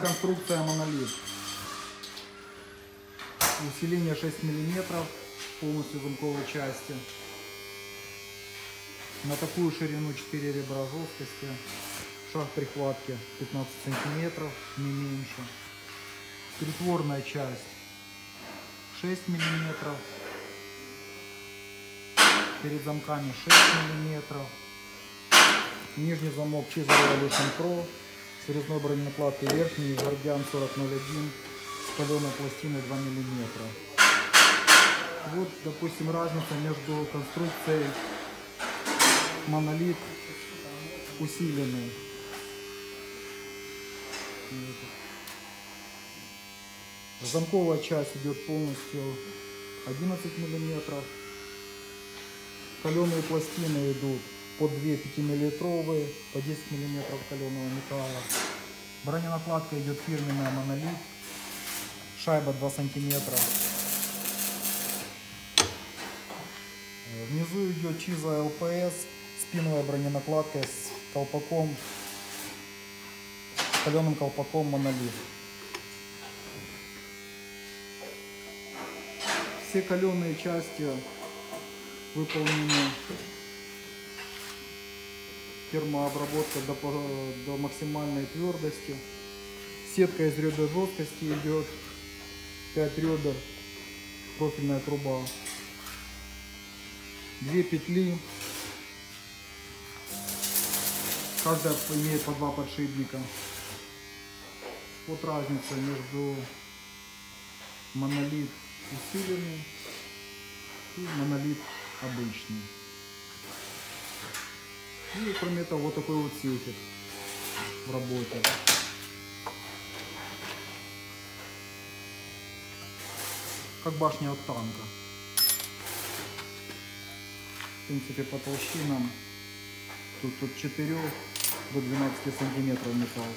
конструкция монолит. Усиление 6 мм полностью замковой части. На такую ширину 4 ребра жесткости. Шаг прихватки 15 см, не меньше. Притворная часть 6 мм. Перед замками 6 мм. Нижний замок Чезаролюшн ПРО с резной броненакладкой, верхний Гардиан 4001 с паленой пластиной 2 мм. Вот, допустим, разница между конструкцией монолит усиленный. Замковая часть идет полностью 11 мм. Каленые пластины идут по 2 5-миллиметровые, по 10 мм каленого металла. Броненакладка идет фирменная монолит. Шайба 2 см. Внизу идет CISA LPS, спиновая броненакладка с колпаком, с каленым колпаком монолит. Все каленые части выполнены термообработкой до максимальной твердости. Сетка из ребер жесткости идет 5 ребер, профильная труба, 2 петли, каждая имеет по 2 подшипника. Вот разница между монолит усиленный и монолит обычный. И кроме того, вот такой вот сейфик в работе. Как башня от танка. В принципе, по толщинам тут от 4 до 12 сантиметров металл.